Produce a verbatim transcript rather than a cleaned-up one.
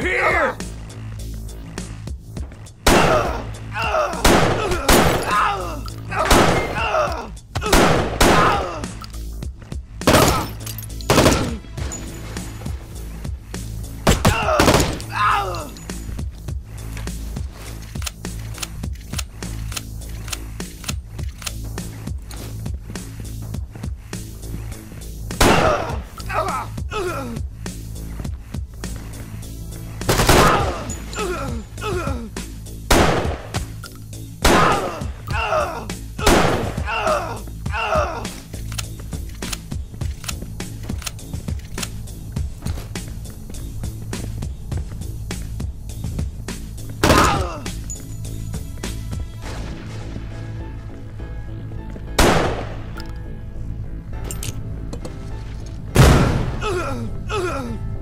They're here! Ugh!